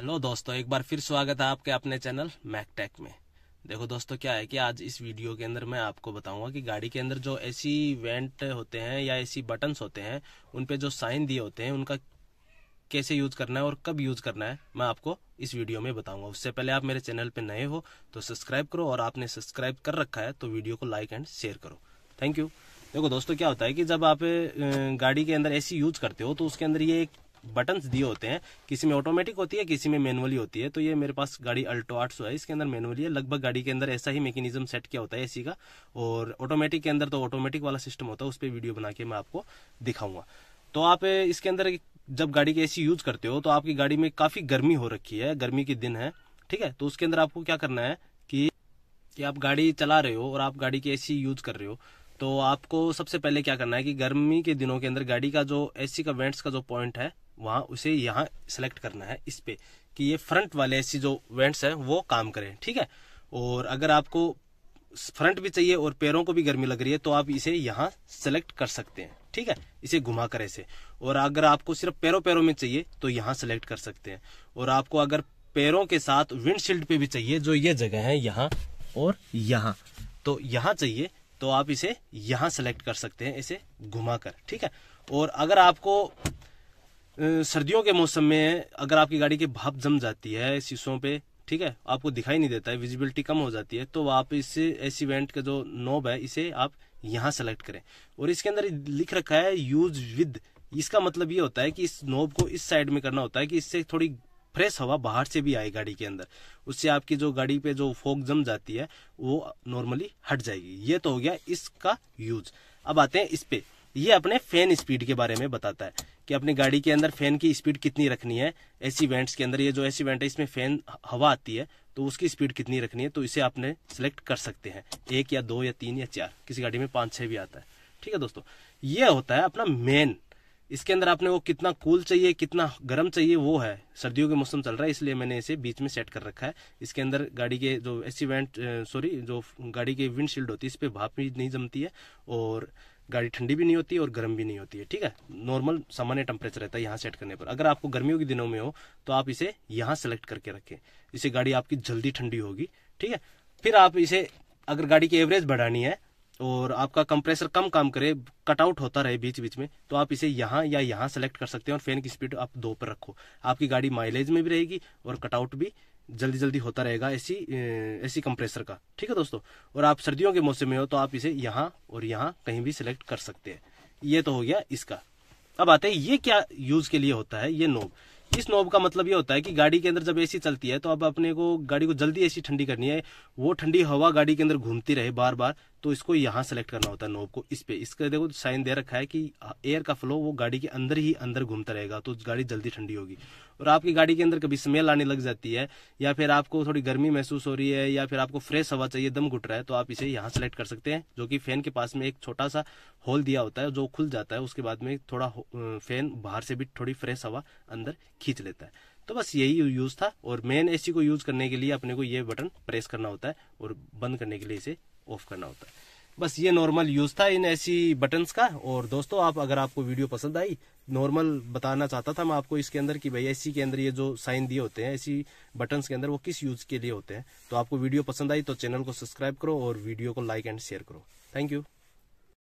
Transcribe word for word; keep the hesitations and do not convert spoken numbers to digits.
Hello दोस्तों, एक बार फिर स्वागत है आपके अपने चैनल मैकटेक में। देखो दोस्तों, क्या है कि आज इस वीडियो के अंदर मैं आपको बताऊंगा कि गाड़ी के अंदर जो एसी वेंट होते हैं या एसी बटन्स होते हैं उन पे जो साइन दिए होते हैं उनका कैसे यूज करना है और कब यूज करना है मैं आपको इस वीडियो में बताऊंगा। उससे पहले आप मेरे चैनल पर नए हो तो सब्सक्राइब करो, और आपने सब्सक्राइब कर रखा है तो वीडियो को लाइक एंड शेयर करो। Thank you. देखो दोस्तों, क्या होता है कि जब आप गाड़ी के अंदर एसी यूज करते हो तो उसके अंदर ये एक बटन्स दिए होते हैं, किसी में ऑटोमेटिक होती है किसी में मैनुअली होती है। तो ये मेरे पास गाड़ी अल्टो आठ सौ है, इसके अंदर मैनुअली है। लगभग गाड़ी के अंदर ऐसा ही मैकेनिज्म सेट किया होता है एसी का, और ऑटोमेटिक के अंदर तो ऑटोमेटिक वाला सिस्टम होता है, उस पर वीडियो बना के मैं आपको दिखाऊंगा। तो आप इसके अंदर जब गाड़ी के एसी यूज करते हो तो आपकी गाड़ी में काफी गर्मी हो रखी है, गर्मी के दिन है, ठीक है। तो उसके अंदर आपको क्या करना है कि, कि आप गाड़ी चला रहे हो और आप गाड़ी के एसी यूज कर रहे हो तो आपको सबसे पहले क्या करना है कि गर्मी के दिनों के अंदर गाड़ी का जो एसी का वेंट्स का जो पॉइंट है वहाँ उसे यहाँ सेलेक्ट करना है, इस पे कि ये फ्रंट वाले ऐसी जो वेंट्स हैं वो काम करें, ठीक है। और अगर आपको फ्रंट भी चाहिए और पैरों को भी गर्मी लग रही है तो आप इसे यहाँ सेलेक्ट कर सकते हैं, ठीक है, इसे घुमा कर ऐसे। और अगर आपको सिर्फ पैरों पैरों में चाहिए तो यहाँ सेलेक्ट कर सकते हैं। और आपको अगर पैरों के साथ विंडशील्ड पे भी चाहिए, जो ये जगह है यहाँ और यहाँ, तो यहाँ चाहिए तो आप इसे यहाँ सेलेक्ट कर सकते हैं, इसे घुमा कर, ठीक है। और अगर आपको सर्दियों के मौसम में अगर आपकी गाड़ी की भाप जम जाती है शीशों पे, ठीक है, आपको दिखाई नहीं देता है, विजिबिलिटी कम हो जाती है, तो आप इस एसी वेंट का जो नॉब है इसे आप यहाँ सेलेक्ट करें। और इसके अंदर लिख रखा है यूज विद, इसका मतलब ये होता है कि इस नॉब को इस साइड में करना होता है कि इससे थोड़ी फ्रेश हवा बाहर से भी आए गाड़ी के अंदर, उससे आपकी जो गाड़ी पे जो फॉग जम जाती है वो नॉर्मली हट जाएगी। ये तो हो गया इसका यूज। अब आते हैं इस पे, ये अपने फैन स्पीड के बारे में बताता है कि अपनी गाड़ी के अंदर फैन की स्पीड कितनी रखनी है। एसी वेंट्स के अंदर ये जो एसी वेंट है इसमें फैन हवा आती है तो उसकी स्पीड कितनी रखनी है, तो इसे आपने सेलेक्ट कर सकते हैं, एक या दो या तीन या चार, किसी गाड़ी में पाँच छः भी आता है, ठीक है दोस्तों। ये होता है अपना मेन, इसके अंदर आपने वो कितना कूल चाहिए कितना गर्म चाहिए वो है। सर्दियों के मौसम चल रहा है इसलिए मैंने इसे बीच में सेट कर रखा है। इसके अंदर गाड़ी के जो एसी वेंट सॉरी जो गाड़ी के विंडशील्ड होती है इस पर भाप भी नहीं जमती है और गाड़ी ठंडी भी नहीं होती और गर्म भी नहीं होती है, ठीक है। नॉर्मल सामान्य टेम्परेचर रहता है यहाँ सेट करने पर। अगर आपको गर्मियों के दिनों में हो तो आप इसे यहाँ सेलेक्ट करके रखें, इससे गाड़ी आपकी जल्दी ठंडी होगी, ठीक है। फिर आप इसे अगर गाड़ी की एवरेज बढ़ानी है और आपका कंप्रेसर कम काम करे, कटआउट होता रहे बीच बीच में, तो आप इसे यहाँ या यहाँ सेलेक्ट कर सकते हैं। और फैन की स्पीड आप दो पर रखो, आपकी गाड़ी माइलेज में भी रहेगी और कटआउट भी जल्दी जल्दी होता रहेगा एसी एसी कंप्रेसर का, ठीक है दोस्तों। और आप सर्दियों के मौसम में हो तो आप इसे यहाँ और यहाँ कहीं भी सिलेक्ट कर सकते हैं। ये तो हो गया इसका। अब आते हैं ये क्या यूज के लिए होता है ये नॉब। इस नॉब का मतलब ये होता है कि गाड़ी के अंदर जब एसी चलती है तो अब अपने को गाड़ी को जल्दी एसी ठंडी करनी है, वो ठंडी हवा गाड़ी के अंदर घूमती रहे बार बार, तो इसको यहाँ सेलेक्ट करना होता है नॉब को, इस पे। इसका देखो साइन दे रखा है कि एयर का फ्लो वो गाड़ी के अंदर ही अंदर घूमता रहेगा तो गाड़ी जल्दी ठंडी होगी। और आपकी गाड़ी के अंदर कभी स्मेल आने लग जाती है या फिर आपको थोड़ी गर्मी महसूस हो रही है या फिर आपको फ्रेश हवा चाहिए, दम घुट रहा है, तो आप इसे यहाँ सेलेक्ट कर सकते हैं, जो कि फैन के पास में एक छोटा सा होल दिया होता है जो खुल जाता है, उसके बाद में थोड़ा फैन बाहर से भी थोड़ी फ्रेश हवा अंदर खींच लेता है। तो बस यही यूज था। और मेन एसी को यूज करने के लिए अपने को ये बटन प्रेस करना होता है और बंद करने के लिए इसे ऑफ करना होता है। बस ये नॉर्मल यूज था इन एसी बटन्स का। और दोस्तों, आप अगर आपको वीडियो पसंद आई, नॉर्मल बताना चाहता था मैं आपको इसके अंदर कि भाई एसी के अंदर ये जो साइन दिए होते हैं एसी बटन्स के अंदर वो किस यूज के लिए होते हैं। तो आपको वीडियो पसंद आई तो चैनल को सब्सक्राइब करो और वीडियो को लाइक एंड शेयर करो। Thank you.